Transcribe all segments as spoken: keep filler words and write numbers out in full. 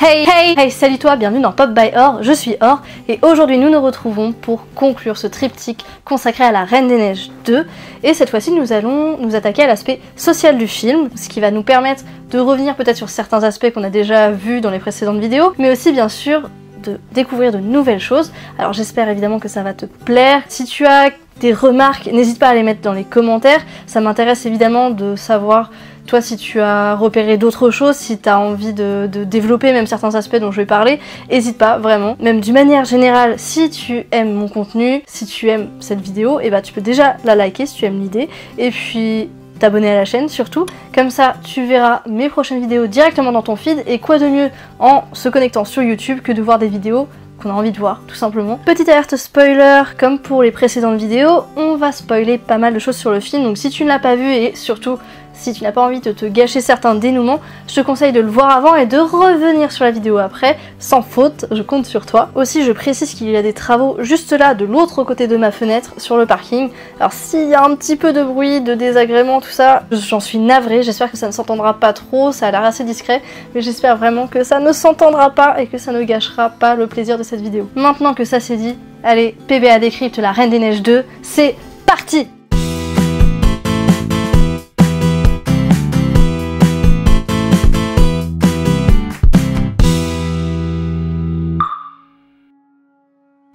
Hey hey hey, salut toi, bienvenue dans Pop by Or, je suis Or et aujourd'hui nous nous retrouvons pour conclure ce triptyque consacré à la Reine des Neiges deux et cette fois-ci nous allons nous attaquer à l'aspect social du film, ce qui va nous permettre de revenir peut-être sur certains aspects qu'on a déjà vus dans les précédentes vidéos, mais aussi bien sûr de découvrir de nouvelles choses. Alors j'espère évidemment que ça va te plaire. Si tu as des remarques, n'hésite pas à les mettre dans les commentaires, ça m'intéresse évidemment de savoir toi si tu as repéré d'autres choses, si tu as envie de, de développer même certains aspects dont je vais parler, n'hésite pas vraiment. Même d'une manière générale, si tu aimes mon contenu, si tu aimes cette vidéo, et bah tu peux déjà la liker si tu aimes l'idée, et puis t'abonner à la chaîne surtout, comme ça tu verras mes prochaines vidéos directement dans ton feed, et quoi de mieux en se connectant sur YouTube que de voir des vidéos qu'on a envie de voir, tout simplement. Petite alerte spoiler, comme pour les précédentes vidéos, on va spoiler pas mal de choses sur le film, donc si tu ne l'as pas vu, et surtout si tu n'as pas envie de te gâcher certains dénouements, je te conseille de le voir avant et de revenir sur la vidéo après, sans faute, je compte sur toi. Aussi, je précise qu'il y a des travaux juste là, de l'autre côté de ma fenêtre, sur le parking. Alors s'il y a un petit peu de bruit, de désagrément, tout ça, j'en suis navrée, j'espère que ça ne s'entendra pas trop, ça a l'air assez discret, mais j'espère vraiment que ça ne s'entendra pas et que ça ne gâchera pas le plaisir de cette vidéo. Maintenant que ça c'est dit, allez, P B A décrypte la Reine des Neiges deux, c'est parti!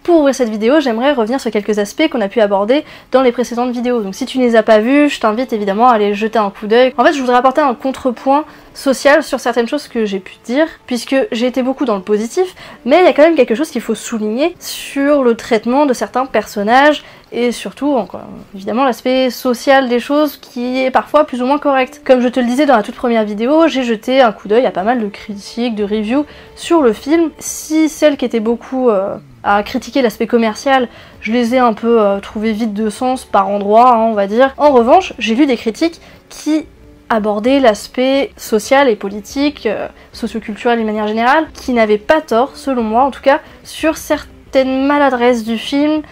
Pour ouvrir cette vidéo, j'aimerais revenir sur quelques aspects qu'on a pu aborder dans les précédentes vidéos. Donc si tu ne les as pas vus, je t'invite évidemment à aller jeter un coup d'œil. En fait, je voudrais apporter un contrepoint social sur certaines choses que j'ai pu dire, puisque j'ai été beaucoup dans le positif, mais il y a quand même quelque chose qu'il faut souligner sur le traitement de certains personnages, et surtout, encore, évidemment, l'aspect social des choses qui est parfois plus ou moins correct. Comme je te le disais dans la toute première vidéo, j'ai jeté un coup d'œil à pas mal de critiques, de reviews sur le film. Si celle qui était beaucoup... Euh, à critiquer l'aspect commercial, je les ai un peu euh, trouvés vides de sens par endroits, hein, on va dire. En revanche, j'ai lu des critiques qui abordaient l'aspect social et politique, euh, socioculturel de manière générale, qui n'avaient pas tort, selon moi en tout cas, sur certaines maladresses du film,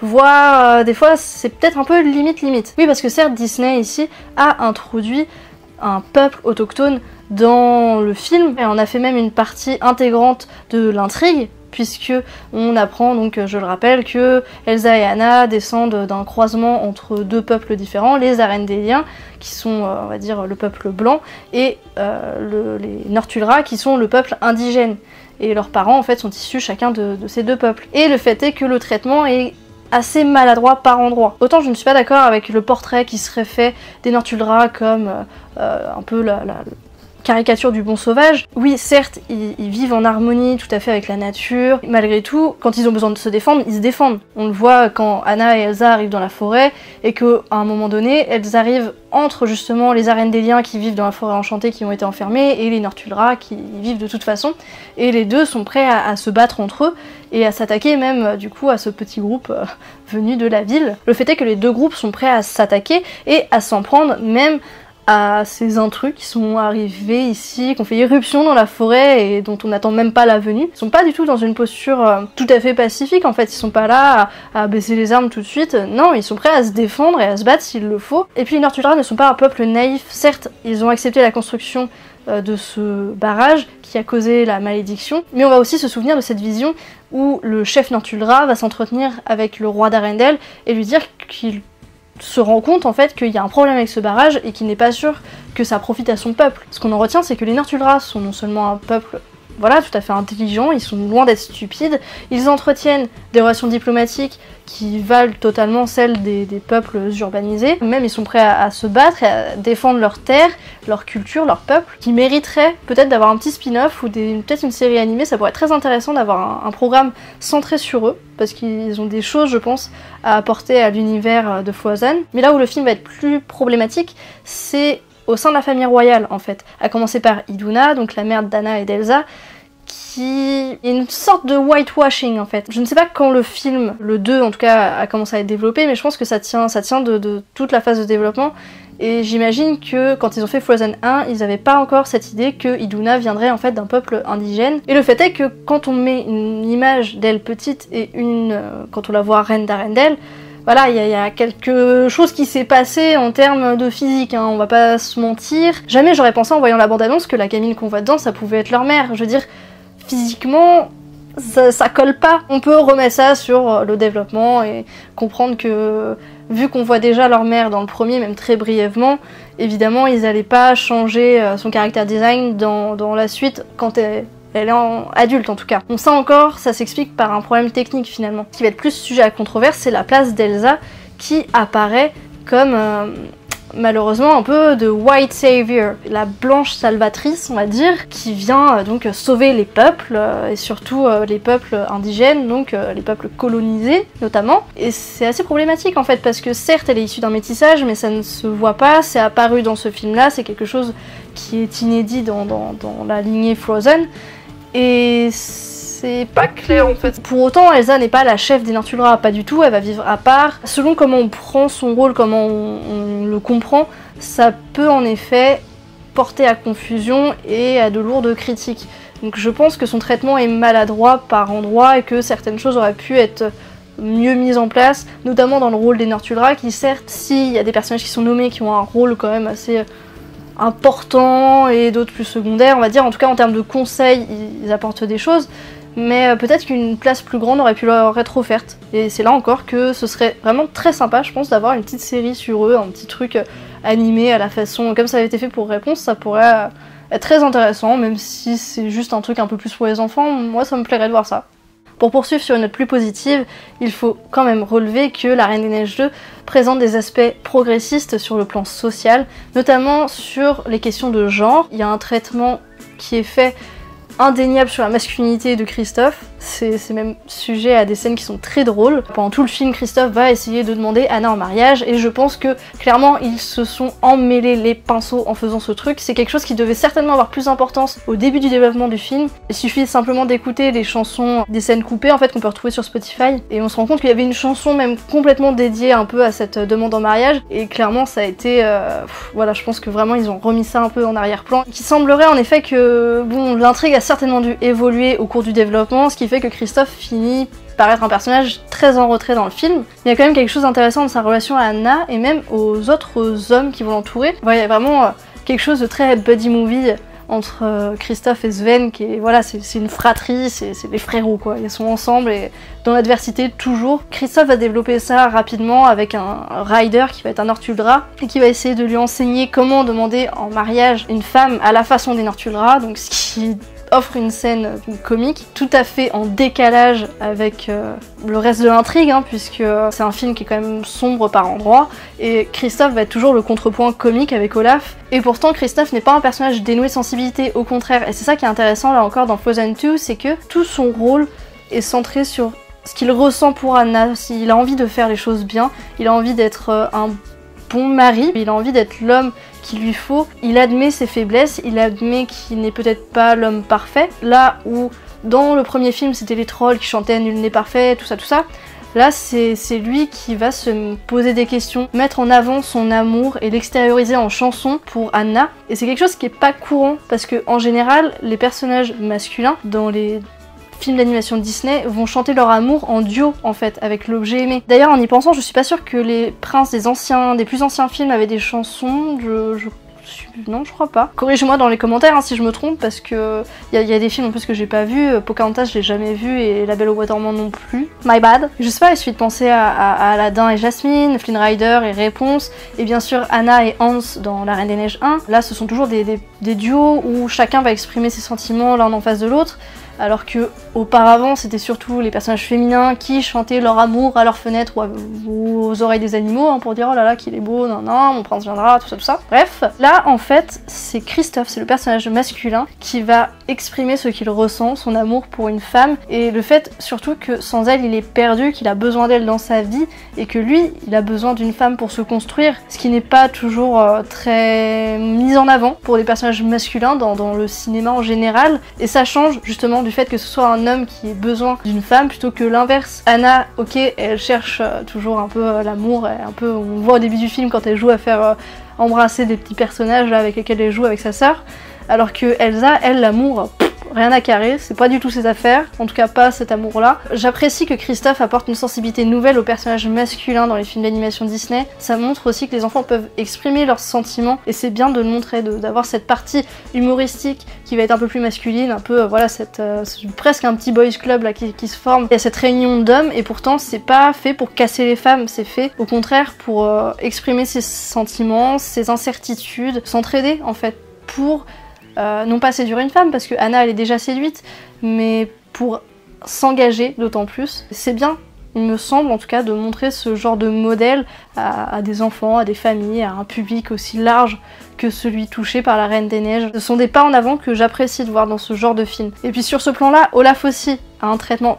voire euh, des fois c'est peut-être un peu limite-limite. Oui, parce que certes, Disney ici a introduit un peuple autochtone dans le film, et on a fait même une partie intégrante de l'intrigue, puisque on apprend, donc je le rappelle, que Elsa et Anna descendent d'un croisement entre deux peuples différents, les Arendelliens, qui sont, on va dire, le peuple blanc, et euh, le, les Northuldra, qui sont le peuple indigène. Et leurs parents, en fait, sont issus chacun de, de ces deux peuples. Et le fait est que le traitement est assez maladroit par endroit. Autant je ne suis pas d'accord avec le portrait qui serait fait des Northuldra comme euh, un peu la... la caricature du bon sauvage. Oui, certes, ils, ils vivent en harmonie tout à fait avec la nature. Malgré tout, quand ils ont besoin de se défendre, ils se défendent. On le voit quand Anna et Elsa arrivent dans la forêt et qu'à un moment donné, elles arrivent entre justement les Arendéliens qui vivent dans la forêt enchantée, qui ont été enfermés, et les Northuldra qui vivent de toute façon. Et les deux sont prêts à, à se battre entre eux et à s'attaquer même du coup à ce petit groupe euh, venu de la ville. Le fait est que les deux groupes sont prêts à s'attaquer et à s'en prendre même à ces intrus qui sont arrivés ici, qui ont fait irruption dans la forêt et dont on n'attend même pas la venue. Ils sont pas du tout dans une posture tout à fait pacifique, en fait, ils sont pas là à, à baisser les armes tout de suite, non, ils sont prêts à se défendre et à se battre s'il le faut. Et puis les Northuldra ne sont pas un peuple naïf, certes, ils ont accepté la construction de ce barrage qui a causé la malédiction, mais on va aussi se souvenir de cette vision où le chef Northuldra va s'entretenir avec le roi d'Arendelle et lui dire qu'il se rend compte en fait qu'il y a un problème avec ce barrage et qu'il n'est pas sûr que ça profite à son peuple. Ce qu'on en retient, c'est que les Northuldra sont non seulement un peuple, voilà, tout à fait intelligent, ils sont loin d'être stupides, ils entretiennent des relations diplomatiques qui valent totalement celles des, des peuples urbanisés, même ils sont prêts à, à se battre et à défendre leur terre, leur culture, leur peuple, qui mériterait peut-être d'avoir un petit spin-off ou peut-être une série animée. Ça pourrait être très intéressant d'avoir un, un programme centré sur eux, parce qu'ils ont des choses, je pense, à apporter à l'univers de Foison. Mais là où le film va être plus problématique, c'est au sein de la famille royale, en fait, à commencer par Iduna, donc la mère d'Anna et d'Elsa, qui est une sorte de whitewashing, en fait. Je ne sais pas quand le film, le deux en tout cas, a commencé à être développé, mais je pense que ça tient, ça tient de, de toute la phase de développement, et j'imagine que quand ils ont fait Frozen un, ils n'avaient pas encore cette idée que Iduna viendrait en fait d'un peuple indigène. Et le fait est que quand on met une image d'elle petite et une... Euh, quand on la voit reine d'Arendelle, voilà, il y, y a quelque chose qui s'est passé en termes de physique, hein, on va pas se mentir. Jamais j'aurais pensé en voyant la bande-annonce que la gamine qu'on voit dedans, ça pouvait être leur mère. Je veux dire, physiquement, ça, ça colle pas. On peut remettre ça sur le développement et comprendre que, vu qu'on voit déjà leur mère dans le premier, même très brièvement, évidemment ils n'allaient pas changer son caractère design dans, dans la suite quand elle, elle est en adulte en tout cas. Donc ça encore, ça s'explique par un problème technique finalement. Ce qui va être plus sujet à controverse, c'est la place d'Elsa qui apparaît comme euh, malheureusement un peu de white savior, la blanche salvatrice on va dire, qui vient euh, donc sauver les peuples euh, et surtout euh, les peuples indigènes, donc euh, les peuples colonisés notamment. Et c'est assez problématique en fait parce que certes elle est issue d'un métissage mais ça ne se voit pas, c'est apparu dans ce film là, c'est quelque chose qui est inédit dans, dans, dans la lignée Frozen et c'est pas clair en fait. Pour autant, Elsa n'est pas la chef des Northuldra, pas du tout, elle va vivre à part. Selon comment on prend son rôle, comment on, on le comprend, ça peut en effet porter à confusion et à de lourdes critiques. Donc je pense que son traitement est maladroit par endroits et que certaines choses auraient pu être mieux mises en place, notamment dans le rôle des Northuldra, qui certes, s'il y a des personnages qui sont nommés, qui ont un rôle quand même assez important et d'autres plus secondaires, on va dire, en tout cas en termes de conseils, ils apportent des choses, mais peut-être qu'une place plus grande aurait pu leur être offerte. Et c'est là encore que ce serait vraiment très sympa, je pense, d'avoir une petite série sur eux, un petit truc animé à la façon, comme ça avait été fait pour Réponse, ça pourrait être très intéressant, même si c'est juste un truc un peu plus pour les enfants, moi ça me plairait de voir ça. Pour poursuivre sur une note plus positive, il faut quand même relever que La Reine des Neiges deux présente des aspects progressistes sur le plan social, notamment sur les questions de genre. Il y a un traitement qui est fait indéniable sur la masculinité de Kristoff, c'est même sujet à des scènes qui sont très drôles. Pendant tout le film, Kristoff va essayer de demander Anna en mariage et je pense que clairement ils se sont emmêlés les pinceaux en faisant ce truc. C'est quelque chose qui devait certainement avoir plus d'importance au début du développement du film. Il suffit simplement d'écouter les chansons des scènes coupées en fait qu'on peut retrouver sur Spotify et on se rend compte qu'il y avait une chanson même complètement dédiée un peu à cette demande en mariage et clairement ça a été... Euh, pff, voilà, je pense que vraiment ils ont remis ça un peu en arrière-plan. Il semblerait en effet que bon, l'intrigue a certainement dû évoluer au cours du développement, ce qui fait que Kristoff finit par être un personnage très en retrait dans le film. Il y a quand même quelque chose d'intéressant de sa relation à Anna et même aux autres hommes qui vont l'entourer. Enfin, il y a vraiment quelque chose de très buddy movie entre Kristoff et Sven, qui est, voilà, c'est une fratrie, c'est les frérots quoi, ils sont ensemble et dans l'adversité toujours. Kristoff va développer ça rapidement avec un Ryder qui va être un Northuldra et qui va essayer de lui enseigner comment demander en mariage une femme à la façon des Northuldra, donc ce qui offre une scène comique, tout à fait en décalage avec euh, le reste de l'intrigue, hein, puisque c'est un film qui est quand même sombre par endroits, et Kristoff va être toujours le contrepoint comique avec Olaf, et pourtant Kristoff n'est pas un personnage dénoué de sensibilité, au contraire, et c'est ça qui est intéressant là encore dans Frozen deux, c'est que tout son rôle est centré sur ce qu'il ressent pour Anna, s'il a envie de faire les choses bien, il a envie d'être euh, un bon mari, il a envie d'être l'homme qu'il lui faut, il admet ses faiblesses, il admet qu'il n'est peut-être pas l'homme parfait, là où dans le premier film c'était les trolls qui chantaient nul n'est parfait, tout ça tout ça, là c'est lui qui va se poser des questions, mettre en avant son amour et l'extérioriser en chanson pour Anna, et c'est quelque chose qui est pas courant, parce que en général les personnages masculins dans les films d'animation Disney vont chanter leur amour en duo en fait avec l'objet aimé. D'ailleurs en y pensant je suis pas sûre que les princes des anciens, des plus anciens films avaient des chansons, je, je non je crois pas. Corrigez-moi dans les commentaires hein, si je me trompe parce que il y, y a des films en plus que j'ai pas vu, Pocahontas je l'ai jamais vu et La Belle au Bois Dormant non plus. My bad. Je sais pas, il suffit de penser à, à, à Aladdin et Jasmine, Flynn Rider et Réponse et bien sûr Anna et Hans dans La Reine des Neiges un. Là ce sont toujours des, des, des duos où chacun va exprimer ses sentiments l'un en face de l'autre. Alors que auparavant c'était surtout les personnages féminins qui chantaient leur amour à leur fenêtre ou aux oreilles des animaux hein, pour dire oh là là qu'il est beau, nan nan, mon prince viendra, tout ça tout ça. Bref, là en fait c'est Kristoff, c'est le personnage masculin qui va exprimer ce qu'il ressent, son amour pour une femme et le fait surtout que sans elle il est perdu, qu'il a besoin d'elle dans sa vie et que lui il a besoin d'une femme pour se construire, ce qui n'est pas toujours euh, très mis en avant pour les personnages masculins dans, dans le cinéma en général et ça change justement du fait que ce soit un homme qui ait besoin d'une femme plutôt que l'inverse. Anna, ok, elle cherche toujours un peu l'amour, un peu, on voit au début du film quand elle joue à faire embrasser des petits personnages là, avec lesquels elle joue avec sa sœur, alors que Elsa, elle, l'amour, rien à carrer, c'est pas du tout ses affaires, en tout cas pas cet amour-là. J'apprécie que Kristoff apporte une sensibilité nouvelle aux personnages masculins dans les films d'animation Disney. Ça montre aussi que les enfants peuvent exprimer leurs sentiments et c'est bien de le montrer, d'avoir cette partie humoristique qui va être un peu plus masculine, un peu, euh, voilà, cette, euh, presque un petit boys club là qui, qui se forme. Il y a cette réunion d'hommes et pourtant c'est pas fait pour casser les femmes, c'est fait au contraire pour euh, exprimer ses sentiments, ses incertitudes, s'entraider en fait pour euh, non pas séduire une femme parce que Anna elle est déjà séduite, mais pour s'engager d'autant plus. C'est bien, il me semble en tout cas, de montrer ce genre de modèle à, à des enfants, à des familles, à un public aussi large que celui touché par la Reine des Neiges. Ce sont des pas en avant que j'apprécie de voir dans ce genre de film. Et puis sur ce plan-là, Olaf aussi a un traitement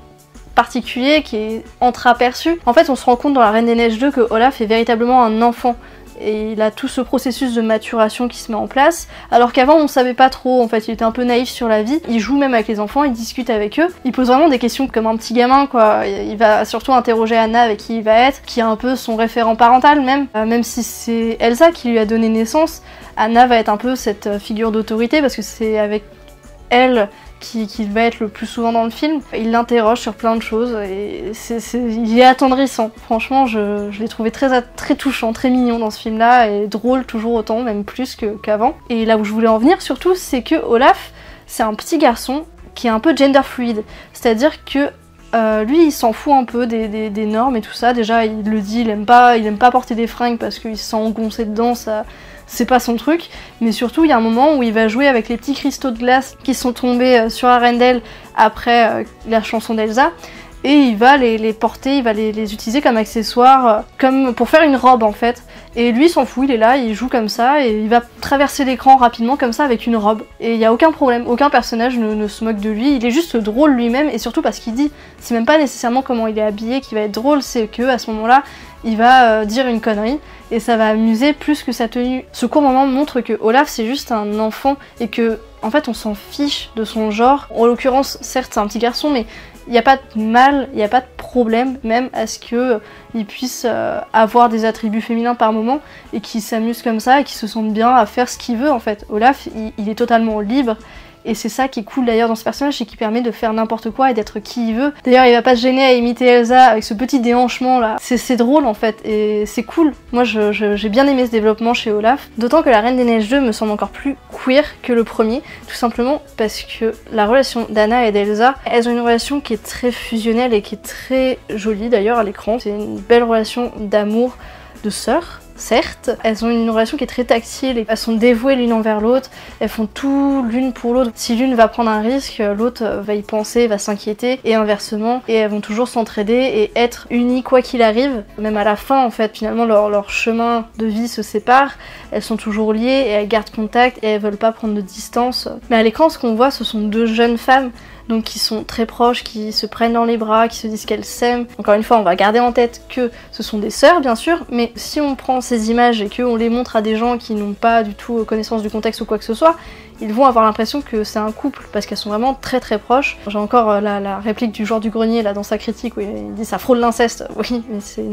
particulier qui est entre-aperçu. En fait, on se rend compte dans la Reine des Neiges deux que Olaf est véritablement un enfant. Et il a tout ce processus de maturation qui se met en place, alors qu'avant on savait pas trop, en fait il était un peu naïf sur la vie, il joue même avec les enfants, il discute avec eux, il pose vraiment des questions comme un petit gamin quoi, il va surtout interroger Anna avec qui il va être, qui est un peu son référent parental même, euh, même si c'est Elsa qui lui a donné naissance, Anna va être un peu cette figure d'autorité parce que c'est avec elle qui, qui va être le plus souvent dans le film. Il l'interroge sur plein de choses et c'est, c'est, il est attendrissant. Franchement, je, je l'ai trouvé très, très touchant, très mignon dans ce film-là et drôle toujours autant, même plus qu'avant. Et là où je voulais en venir surtout, c'est que Olaf, c'est un petit garçon qui est un peu gender fluide, c'est-à-dire que Euh, lui il s'en fout un peu des, des, des normes et tout ça, déjà il le dit, il aime pas, il aime pas porter des fringues parce qu'il se sent engoncé dedans, ça c'est pas son truc, mais surtout il y a un moment où il va jouer avec les petits cristaux de glace qui sont tombés sur Arendelle après euh, la chanson d'Elsa, et il va les, les porter, il va les, les utiliser comme accessoires, euh, comme pour faire une robe en fait, et lui il s'en fout, il est là, il joue comme ça, et il va traverser l'écran rapidement comme ça avec une robe, et il n'y a aucun problème, aucun personnage ne, ne se moque de lui, il est juste drôle lui-même, et surtout parce qu'il dit, c'est même pas nécessairement comment il est habillé qui va être drôle, c'est que à ce moment-là, il va euh, dire une connerie, et ça va amuser plus que sa tenue. Ce court moment montre que Olaf c'est juste un enfant, et que en fait on s'en fiche de son genre, en l'occurrence certes c'est un petit garçon, mais il n'y a pas de mal, il n'y a pas de problème même à ce qu'ils puissent euh, avoir des attributs féminins par moment et qu'ils s'amusent comme ça et qu'ils se sentent bien à faire ce qu'ils veulent en fait. Olaf, il, il est totalement libre et c'est ça qui est cool d'ailleurs dans ce personnage, c'est qu'il permet de faire n'importe quoi et d'être qui il veut. D'ailleurs, il va pas se gêner à imiter Elsa avec ce petit déhanchement là. C'est drôle en fait et c'est cool. Moi, je, je, j'ai bien aimé ce développement chez Olaf. D'autant que la Reine des Neiges deux me semble encore plus queer que le premier, tout simplement parce que la relation d'Anna et d'Elsa, elles ont une relation qui est très fusionnelle et qui est très jolie d'ailleurs à l'écran. C'est une belle relation d'amour, de sœurs. Certes, elles ont une relation qui est très tactile, elles sont dévouées l'une envers l'autre, elles font tout l'une pour l'autre. Si l'une va prendre un risque, l'autre va y penser, va s'inquiéter, et inversement, et elles vont toujours s'entraider et être unies quoi qu'il arrive. Même à la fin en fait, finalement leur, leur chemin de vie se sépare, elles sont toujours liées et elles gardent contact et elles veulent pas prendre de distance. Mais à l'écran, ce qu'on voit, ce sont deux jeunes femmes, donc qui sont très proches, qui se prennent dans les bras, qui se disent qu'elles s'aiment. Encore une fois, on va garder en tête que ce sont des sœurs, bien sûr, mais si on prend ces images et qu'on les montre à des gens qui n'ont pas du tout connaissance du contexte ou quoi que ce soit, ils vont avoir l'impression que c'est un couple, parce qu'elles sont vraiment très très proches. J'ai encore la, la réplique du Joueur du Grenier, là, dans sa critique, où il dit « ça frôle l'inceste ». Oui, mais c'est...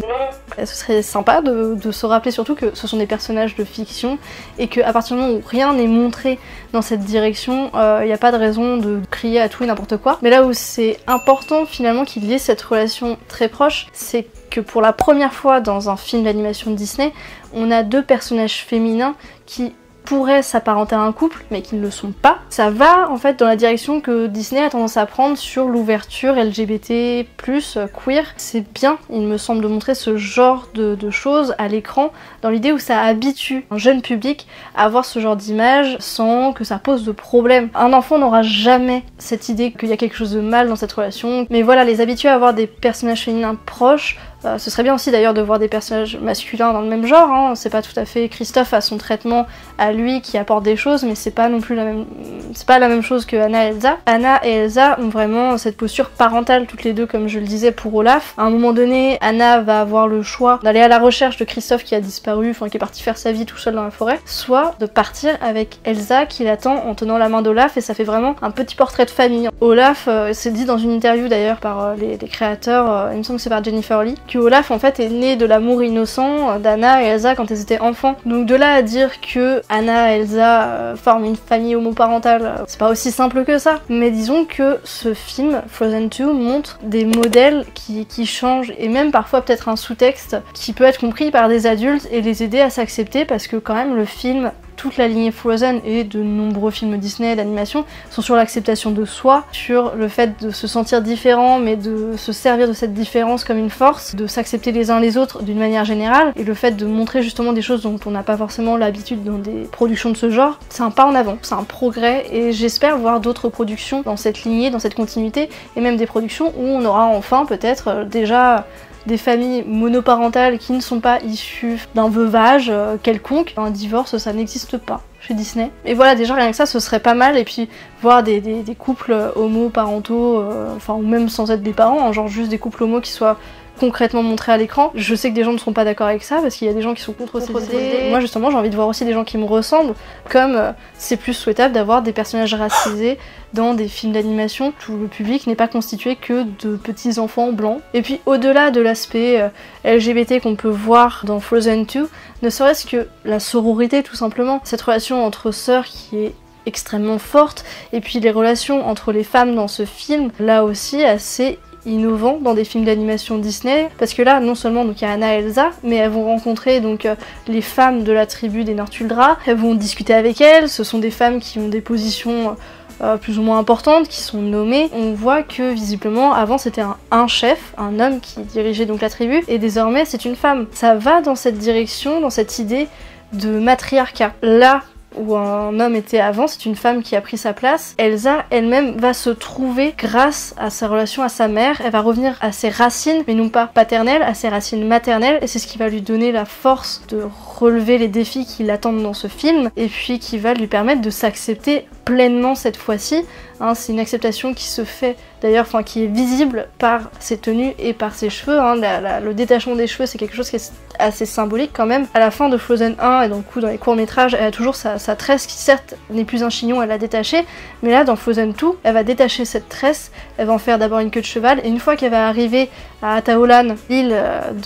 Ce serait sympa de, de se rappeler surtout que ce sont des personnages de fiction, et qu'à partir du moment où rien n'est montré dans cette direction, il euh, n'y a pas de raison de crier à tout et n'importe quoi. Mais là où c'est important, finalement, qu'il y ait cette relation très proche, c'est que pour la première fois dans un film d'animation de Disney, on a deux personnages féminins qui pourraient s'apparenter à un couple, mais qui ne le sont pas. Ça va en fait dans la direction que Disney a tendance à prendre sur l'ouverture L G B T plus, queer. C'est bien, il me semble, de montrer ce genre de, de choses à l'écran, dans l'idée où ça habitue un jeune public à voir ce genre d'image sans que ça pose de problème. Un enfant n'aura jamais cette idée qu'il y a quelque chose de mal dans cette relation, mais voilà, les habituer à avoir des personnages féminins proches. Euh, ce serait bien aussi d'ailleurs de voir des personnages masculins dans le même genre, hein. C'est pas tout à fait... Kristoff a son traitement à lui qui apporte des choses, mais c'est pas non plus la même... c'est pas la même chose que Anna et Elsa. Anna et Elsa ont vraiment cette posture parentale toutes les deux, comme je le disais pour Olaf. À un moment donné, Anna va avoir le choix d'aller à la recherche de Kristoff qui a disparu, enfin qui est parti faire sa vie tout seul dans la forêt, soit de partir avec Elsa qui l'attend en tenant la main d'Olaf, et ça fait vraiment un petit portrait de famille. Olaf euh, s'est dit dans une interview d'ailleurs par euh, les, les créateurs, euh, il me semble que c'est par Jennifer Lee, que Olaf en fait est né de l'amour innocent d'Anna et Elsa quand elles étaient enfants. Donc de là à dire que Anna et Elsa euh, forment une famille homoparentale, c'est pas aussi simple que ça. Mais disons que ce film, Frozen deux, montre des modèles qui, qui changent et même parfois peut-être un sous-texte qui peut être compris par des adultes et les aider à s'accepter, parce que quand même le film, toute la lignée Frozen et de nombreux films Disney d'animation sont sur l'acceptation de soi, sur le fait de se sentir différent mais de se servir de cette différence comme une force, de s'accepter les uns les autres d'une manière générale, et le fait de montrer justement des choses dont on n'a pas forcément l'habitude dans des productions de ce genre, c'est un pas en avant, c'est un progrès, et j'espère voir d'autres productions dans cette lignée, dans cette continuité, et même des productions où on aura enfin peut-être déjà des familles monoparentales qui ne sont pas issues d'un veuvage quelconque. Un divorce, ça n'existe pas chez Disney. Et voilà, déjà rien que ça, ce serait pas mal. Et puis voir des, des, des couples homo-parentaux, euh, enfin, ou même sans être des parents, hein, genre juste des couples homo qui soient concrètement montré à l'écran. Je sais que des gens ne sont pas d'accord avec ça, parce qu'il y a des gens qui sont contre ces idées. Moi justement j'ai envie de voir aussi des gens qui me ressemblent, comme euh, c'est plus souhaitable d'avoir des personnages racisés dans des films d'animation où le public n'est pas constitué que de petits enfants blancs. Et puis au-delà de l'aspect euh, L G B T qu'on peut voir dans Frozen deux, ne serait-ce que la sororité tout simplement, cette relation entre sœurs qui est extrêmement forte, et puis les relations entre les femmes dans ce film, là aussi assez innovant dans des films d'animation Disney, parce que là non seulement donc il y a Anna et Elsa, mais elles vont rencontrer donc euh, les femmes de la tribu des Northuldra, elles vont discuter avec elles, ce sont des femmes qui ont des positions euh, plus ou moins importantes, qui sont nommées. On voit que visiblement avant c'était un, un chef, un homme qui dirigeait donc la tribu, et désormais c'est une femme. Ça va dans cette direction, dans cette idée de matriarcat. Là où un homme était avant, c'est une femme qui a pris sa place. Elsa, elle-même, va se trouver grâce à sa relation à sa mère. Elle va revenir à ses racines, mais non pas paternelles, à ses racines maternelles, et c'est ce qui va lui donner la force de relever les défis qui l'attendent dans ce film, et puis qui va lui permettre de s'accepter pleinement cette fois-ci. Hein, c'est une acceptation qui se fait d'ailleurs, enfin qui est visible par ses tenues et par ses cheveux. Hein, la, la, le détachement des cheveux, c'est quelque chose qui est assez symbolique quand même. À la fin de Frozen un et donc dans les courts-métrages, elle a toujours sa, sa tresse qui certes n'est plus un chignon, elle l'a détachée, mais là dans Frozen deux, elle va détacher cette tresse, elle va en faire d'abord une queue de cheval, et une fois qu'elle va arriver à Ahtohallan, l'île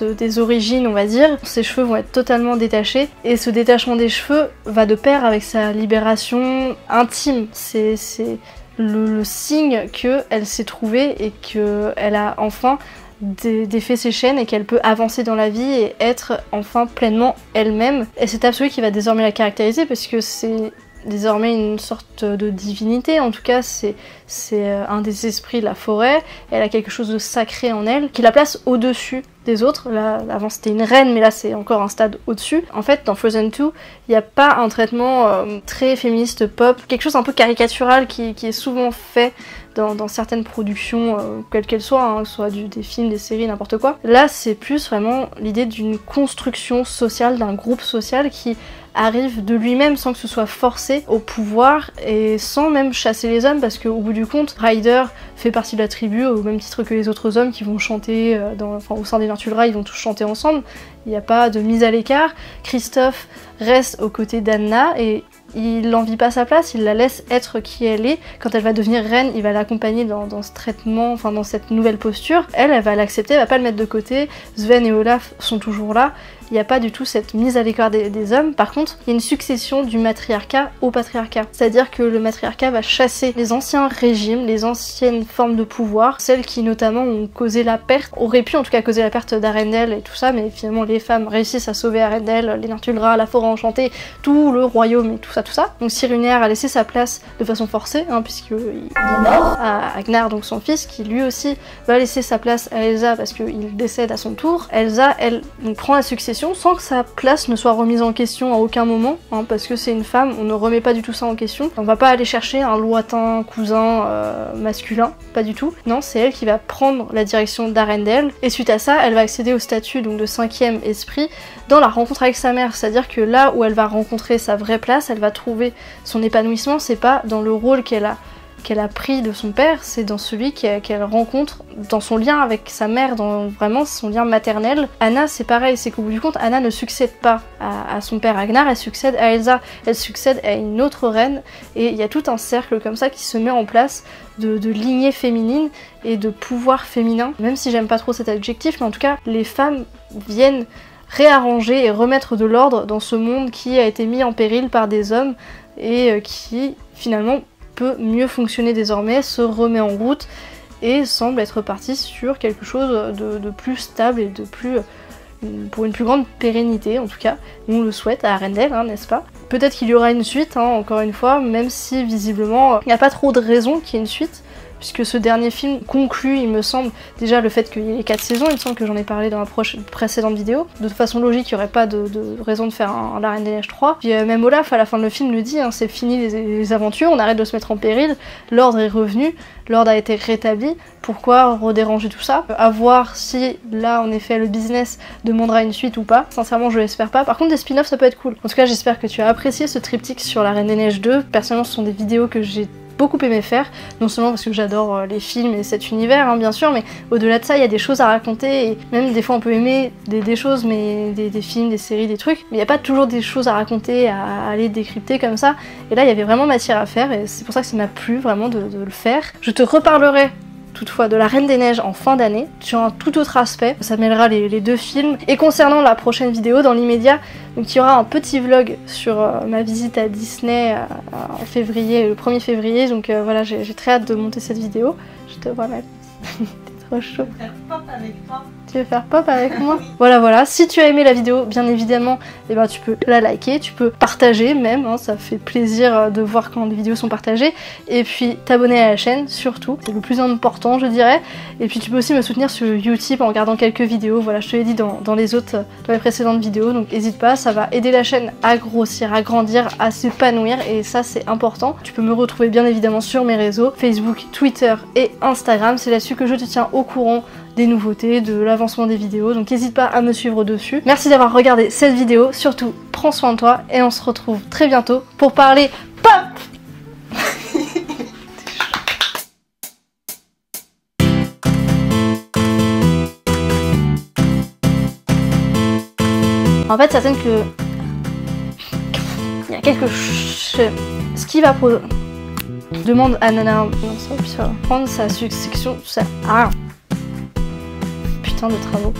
de, des origines on va dire, ses cheveux vont être totalement détachés, et ce détachement des cheveux va de pair avec sa libération intime. C'est... Le, le signe qu'elle s'est trouvée et qu'elle a enfin dé, défait ses chaînes et qu'elle peut avancer dans la vie et être enfin pleinement elle-même. Et c'est absolu qui va désormais la caractériser, parce que c'est désormais une sorte de divinité, en tout cas c'est un des esprits de la forêt, elle a quelque chose de sacré en elle qui la place au-dessus des autres. Là, avant c'était une reine, mais là c'est encore un stade au-dessus. En fait dans Frozen deux, il n'y a pas un traitement euh, très féministe pop, quelque chose un peu caricatural qui, qui est souvent fait dans, dans certaines productions, euh, quelles qu'elles soient, hein, que ce soit du, des films, des séries, n'importe quoi. Là c'est plus vraiment l'idée d'une construction sociale, d'un groupe social qui arrive de lui-même sans que ce soit forcé au pouvoir et sans même chasser les hommes, parce qu'au bout du compte, Ryder fait partie de la tribu au même titre que les autres hommes qui vont chanter dans, enfin, au sein des Northuldra, ils vont tous chanter ensemble, il n'y a pas de mise à l'écart. Kristoff reste aux côtés d'Anna et il n'envie pas sa place, il la laisse être qui elle est. Quand elle va devenir reine, il va l'accompagner dans, dans ce traitement, enfin dans cette nouvelle posture. Elle, elle va l'accepter, elle va pas le mettre de côté. Sven et Olaf sont toujours là. Il n'y a pas du tout cette mise à l'écart des, des hommes. Par contre, il y a une succession du matriarcat au patriarcat. C'est-à-dire que le matriarcat va chasser les anciens régimes, les anciennes formes de pouvoir, celles qui notamment ont causé la perte, auraient pu en tout cas causer la perte d'Arendelle et tout ça, mais finalement les femmes réussissent à sauver Arendelle, les Northuldra, la forêt enchantée, tout le royaume et tout ça, tout ça. Donc Cyrunéaire a laissé sa place de façon forcée, hein, puisqu'il est mort à Agnarr, donc son fils, qui lui aussi va laisser sa place à Elsa parce qu'il décède à son tour. Elsa, elle, donc, prend la succession sans que sa place ne soit remise en question à aucun moment, hein, parce que c'est une femme, on ne remet pas du tout ça en question. On va pas aller chercher un lointain cousin euh, masculin, pas du tout. Non, c'est elle qui va prendre la direction d'Arendelle, et suite à ça, elle va accéder au statut donc de cinquième esprit dans la rencontre avec sa mère, c'est-à-dire que là où elle va rencontrer sa vraie place, elle va trouver son épanouissement, c'est pas dans le rôle qu'elle a qu'elle a pris de son père, c'est dans celui qu'elle rencontre, dans son lien avec sa mère, dans vraiment son lien maternel. Anna, c'est pareil, c'est qu'au bout du compte, Anna ne succède pas à, à son père Agnarr, elle succède à Elsa, elle succède à une autre reine, et il y a tout un cercle comme ça qui se met en place de, de lignée féminine et de pouvoir féminin. Même si j'aime pas trop cet adjectif, mais en tout cas, les femmes viennent réarranger et remettre de l'ordre dans ce monde qui a été mis en péril par des hommes et qui, finalement, peut mieux fonctionner désormais, se remet en route et semble être parti sur quelque chose de, de plus stable et de plus, pour une plus grande pérennité en tout cas. Nous on le souhaite à Arendelle, hein, n'est-ce pas? Peut-être qu'il y aura une suite, hein, encore une fois, même si visiblement il n'y a pas trop de raison qu'il y ait une suite, puisque ce dernier film conclut, il me semble, déjà le fait qu'il y ait les quatre saisons, il me semble que j'en ai parlé dans la précédente vidéo. De toute façon logique, il n'y aurait pas de, de raison de faire un, un Reine des Neiges trois. Puis euh, même Olaf, à la fin de le film, le dit, hein, c'est fini les, les aventures, on arrête de se mettre en péril, l'ordre est revenu, l'ordre a été rétabli, pourquoi redéranger tout ça? À voir si, là, en effet, le business demandera une suite ou pas. Sincèrement, je l'espère pas. Par contre, des spin-offs, ça peut être cool. En tout cas, j'espère que tu as apprécié ce triptyque sur la Reine des Neiges deux. Personnellement, ce sont des vidéos que j'ai beaucoup aimé faire, non seulement parce que j'adore les films et cet univers, hein, bien sûr, mais au-delà de ça, il y a des choses à raconter, et même des fois on peut aimer des, des choses, mais des, des films, des séries, des trucs, mais il n'y a pas toujours des choses à raconter, à aller décrypter comme ça, et là il y avait vraiment matière à faire, et c'est pour ça que ça m'a plu vraiment de, de le faire. Je te reparlerai toutefois de la Reine des Neiges en fin d'année, sur un tout autre aspect, ça mêlera les, les deux films. Et concernant la prochaine vidéo, dans l'immédiat, donc il y aura un petit vlog sur euh, ma visite à Disney euh, en février, le premier février, donc euh, voilà, j'ai très hâte de monter cette vidéo. Je te vois même, t'es trop chaud. Je vais faire pop avec toi. Tu veux faire pop avec moi? Voilà, voilà, si tu as aimé la vidéo, bien évidemment, eh ben, tu peux la liker, tu peux partager même, hein, ça fait plaisir de voir quand les vidéos sont partagées, et puis t'abonner à la chaîne, surtout, c'est le plus important, je dirais, et puis tu peux aussi me soutenir sur Utip en regardant quelques vidéos, voilà, je te l'ai dit dans, dans les autres, dans les précédentes vidéos, donc n'hésite pas, ça va aider la chaîne à grossir, à grandir, à s'épanouir, et ça c'est important. Tu peux me retrouver bien évidemment sur mes réseaux, Facebook, Twitter et Instagram, c'est là-dessus que je te tiens au courant des nouveautés, de l'avancement des vidéos, donc n'hésite pas à me suivre dessus. Merci d'avoir regardé cette vidéo, surtout prends soin de toi et on se retrouve très bientôt pour parler pop! En fait, certaines que... Il y a quelque chose... Ce qui va pour... Demande à Nana... Non, ça, puis ça va prendre sa succession, ça... Ah. De travaux.